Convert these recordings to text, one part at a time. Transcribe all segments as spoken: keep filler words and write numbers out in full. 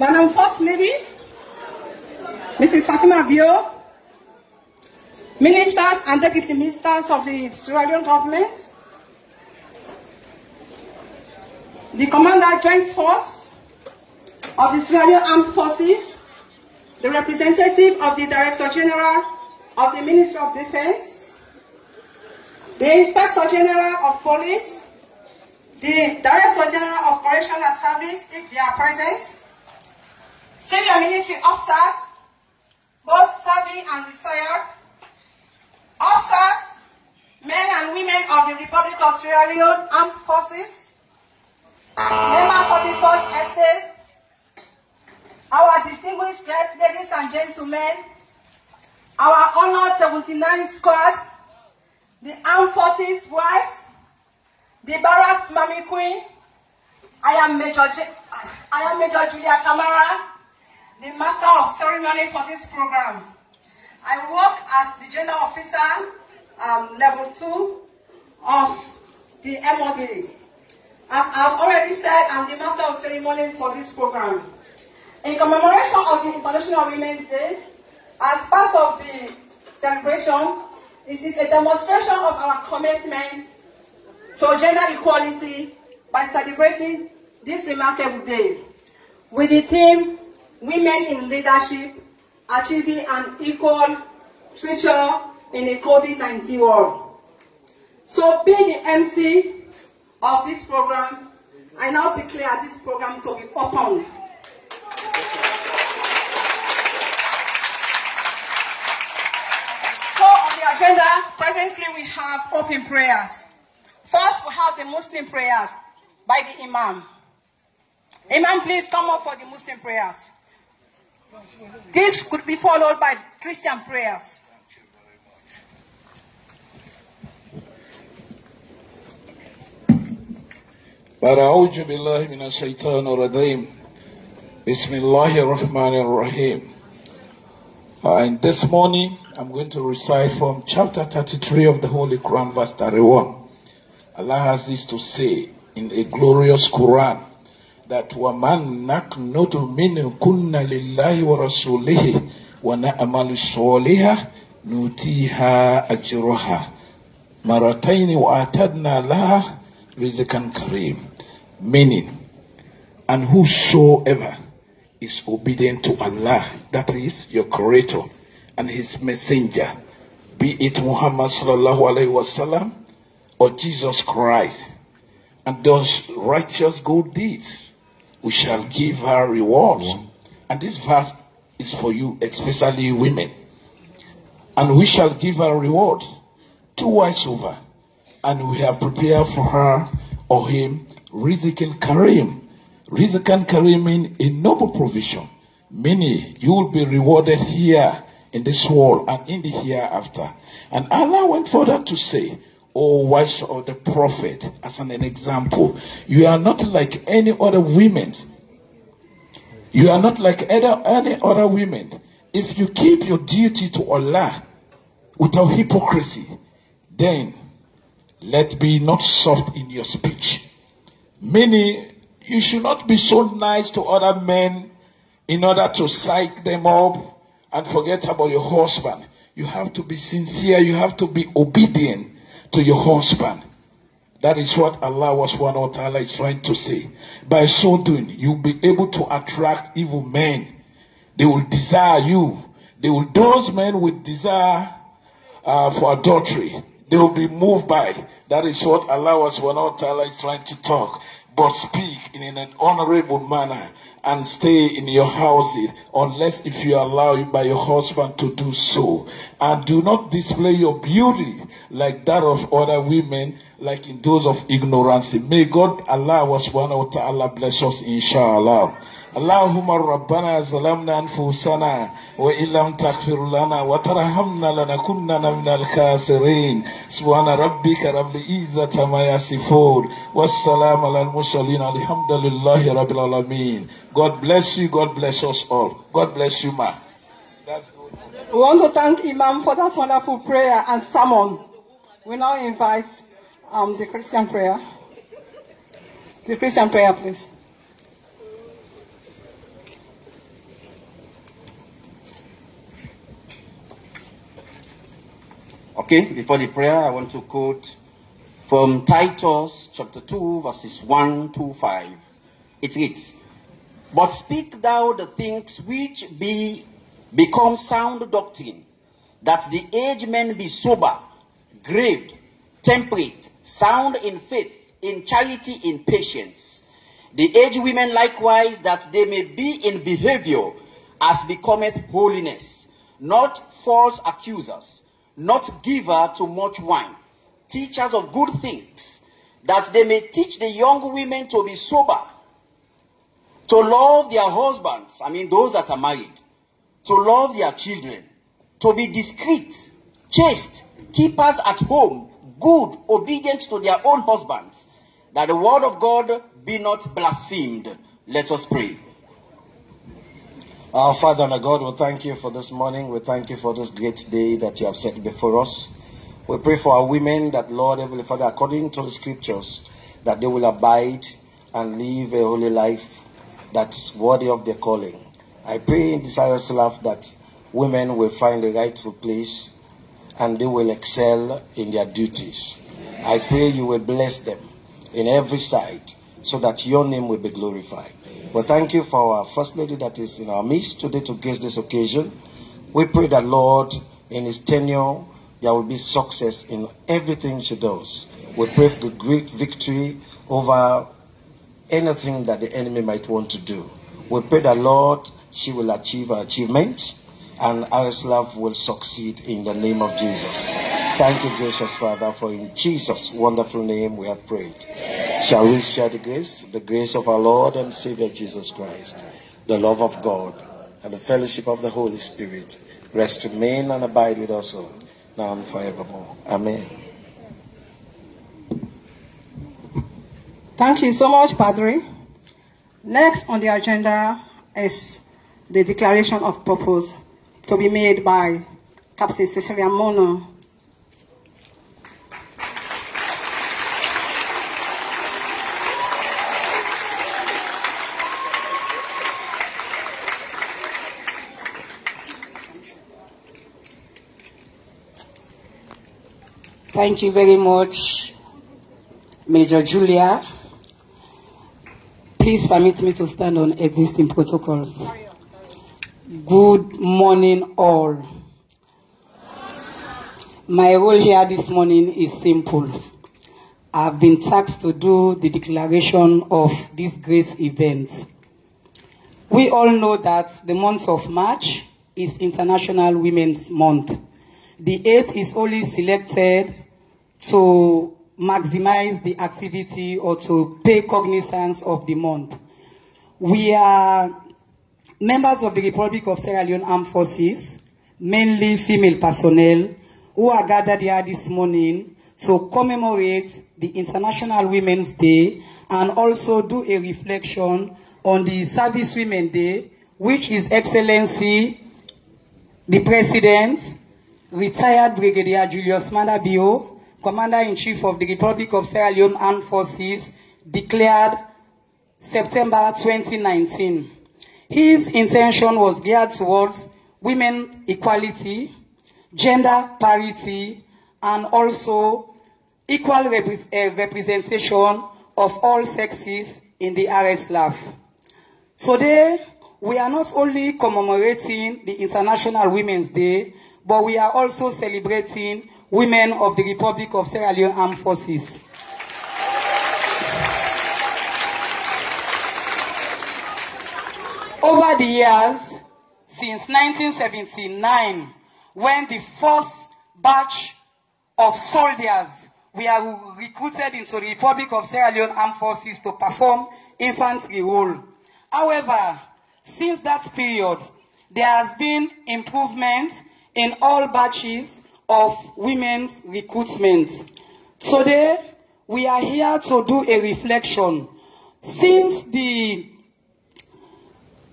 Madam First Lady, Missus Fatima Bio, Ministers and Deputy Ministers of the Sierra Leone government, the Commander Joint Force of the Sierra Leone Armed Forces, the representative of the Director General of the Ministry of Defense, the Inspector General of Police, the Director General of Correctional Service, if they are present, senior military officers, both serving and retired, officers, men and women of the Republic of Sierra Leone Armed Forces, members of the First Estate, our distinguished guests, ladies and gentlemen, our honored seventy-nine squad, the Armed Forces wives, the barracks mommy queen, I am Major, I am Major Julia Kamara, the master of ceremony for this program. I work as the general officer, um, level two of the M O D. As I've already said, I'm the master of ceremony for this program. In commemoration of the International Women's Day, as part of the celebration, it is a demonstration of our commitment to gender equality by celebrating this remarkable day with the theme Women in Leadership, Achieving an Equal Future in a COVID nineteen World. So being the M C of this program, I now declare this program to be open. So on the agenda, presently we have open prayers. First, we have the Muslim prayers by the Imam. Imam, please come up for the Muslim prayers. This could be followed by Christian prayers. Bara'uju billahi minash shaitanir rajeem. Bismillahir Rahmanir Rahim. And this morning, I'm going to recite from chapter thirty-three of the Holy Quran, verse thirty-one. Allah has this to say in a glorious Quran that وَمَنْ نَقْنُتُ مِنْ كُنَّ لِلَّهِ وَرَسُولِهِ وَنَأْمَلُ صَالِحًا نُؤْتِيهَا أَجْرَهَا مَرَّتَيْنِ وَأَعْتَدْنَا لَهَا رِزْقًا كَرِيمًا. Meaning, and whosoever is obedient to Allah, that is your Creator and His Messenger, be it Muhammad sallallahu alaihi wasallam or Jesus Christ, and does righteous good deeds, we shall give her rewards. And this verse is for you, especially women. And we shall give her reward twice over, and we have prepared for her or him rizqan kareem. Rizqan kareem means a noble provision, meaning you will be rewarded here in this world and in the hereafter. And Allah went further to say, O wives of the Prophet, as an example, you are not like any other women. You are not like any other women. If you keep your duty to Allah without hypocrisy, then let be not soft in your speech. Meaning, you should not be so nice to other men in order to psych them up and forget about your husband. You have to be sincere. You have to be obedient to your husband. That is what Allah subhanahu wa ta'ala is trying to say. By so doing, you'll be able to attract evil men. They will desire you. They will, those men with desire uh, for adultery, they will be moved by. That is what Allah subhanahu wa ta'ala is trying to talk. But speak in an honorable manner and stay in your houses, unless if you allow you by your husband to do so. And do not display your beauty like that of other women, like in those of ignorance. May God, Allah subhanahu wa ta'ala, bless us, inshallah. اللهم ربنا ظلمنا أنفسنا وإن لم تغفر لنا وترحمنا لنكونن من الخاسرين سبحان ربك رب العزة عما يصفون والسلام على المرسلين الحمد لله رب العالمين. God bless you. God bless us all. God bless you, ma. That's good. We want to thank Imam for that wonderful prayer and sermon. We now invite um, the Christian prayer. The Christian prayer, please. Okay, before the prayer, I want to quote from Titus chapter two, verses one to five. It reads, "But speak thou the things which be become sound doctrine, that the aged men be sober, grave, temperate, sound in faith, in charity, in patience. The aged women likewise, that they may be in behavior as becometh holiness, not false accusers, not giver to much wine, teachers of good things, that they may teach the young women to be sober, to love their husbands," I mean those that are married, "to love their children, to be discreet, chaste, keepers at home, good, obedient to their own husbands, that the word of God be not blasphemed." Let us pray. Our Father and our God, we thank you for this morning. We thank you for this great day that you have set before us. We pray for our women that, Lord, Heavenly Father, according to the scriptures, that they will abide and live a holy life that's worthy of their calling. I pray in this R S L A F that women will find the rightful place and they will excel in their duties. I pray you will bless them in every side so that your name will be glorified. Well, thank you for our First Lady that is in our midst today to grace this occasion. We pray that, Lord, in his tenure, there will be success in everything she does. We pray for the great victory over anything that the enemy might want to do. We pray that, Lord, she will achieve her achievement and R S L A F will succeed in the name of Jesus. Thank you, gracious Father, for in Jesus' wonderful name we have prayed. Shall we share the grace, the grace of our Lord and Savior Jesus Christ, the love of God, and the fellowship of the Holy Spirit rest, remain, and abide with us all, now and forevermore. Amen. Thank you so much, Padre. Next on the agenda is the declaration of purpose to be made by Captain Cecilia Mono. Thank you very much, Major Julia. Please permit me to stand on existing protocols. Good morning, all. My role here this morning is simple. I've been tasked to do the declaration of this great event. We all know that the month of March is International Women's Month. The eighth is only selected to maximize the activity or to pay cognizance of the month. We are members of the Republic of Sierra Leone Armed Forces, mainly female personnel, who are gathered here this morning to commemorate the International Women's Day and also do a reflection on the Service Women Day, which His Excellency, the President, retired Brigadier Julius Maada Bio, Commander-in-Chief of the Republic of Sierra Leone Armed Forces, declared September twenty nineteen. His intention was geared towards women equality, gender parity, and also equal rep uh, representation of all sexes in the R S L A F. Today, we are not only commemorating the International Women's Day, but we are also celebrating women of the Republic of Sierra Leone Armed Forces. Over the years, since nineteen seventy-nine, when the first batch of soldiers were recruited into the Republic of Sierra Leone Armed Forces to perform infantry role. However, since that period, there has been improvement in all batches of women's recruitment. Today, we are here to do a reflection. Since the,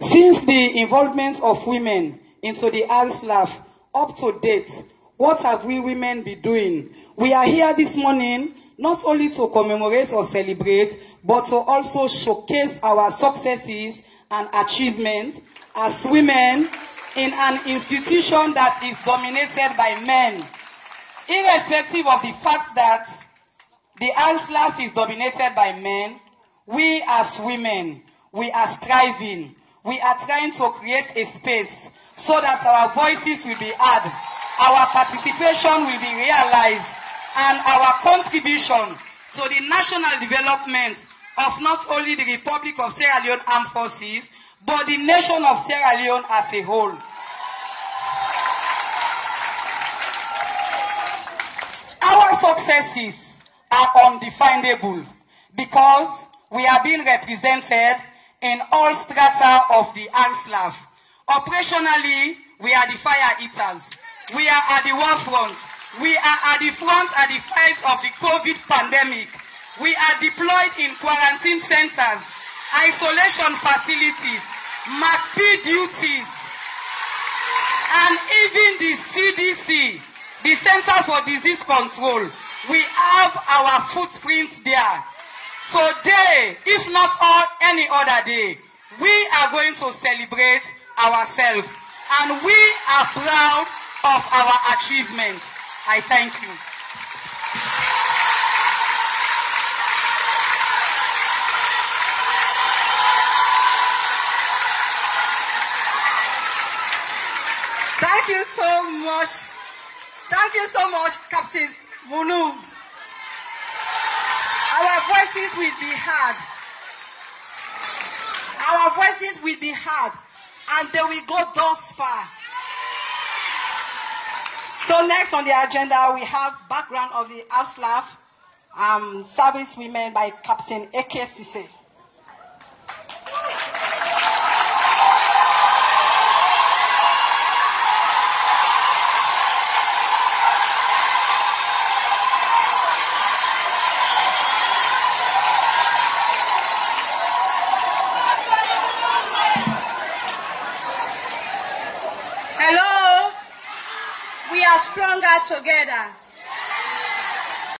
since the involvement of women into the R S L A F up to date, what have we women been doing? We are here this morning not only to commemorate or celebrate, but to also showcase our successes and achievements as women in an institution that is dominated by men, Irrespective of the fact that the ANSLAF is dominated by men, we as women, we are striving. We are trying to create a space so that our voices will be heard, our participation will be realized, and our contribution to the national development of not only the Republic of Sierra Leone Armed Forces, but the nation of Sierra Leone as a whole. Our successes are undefinable because we are being represented in all strata of the ANSLAF. Operationally, we are the fire eaters. We are at the war front. We are at the front at the fight of the COVID pandemic. We are deployed in quarantine centers, isolation facilities, M A C P duties, and even the C D C, the Center for Disease Control. We have our footprints there. Today, if not all, any other day, we are going to celebrate ourselves, and we are proud of our achievements. I thank you. Thank you so much. Thank you so much, Captain Mono. Our voices will be heard. Our voices will be heard, and they will go thus far. So next on the agenda, we have background of the ANSLAF um, service women by Captain A K C C E. Together.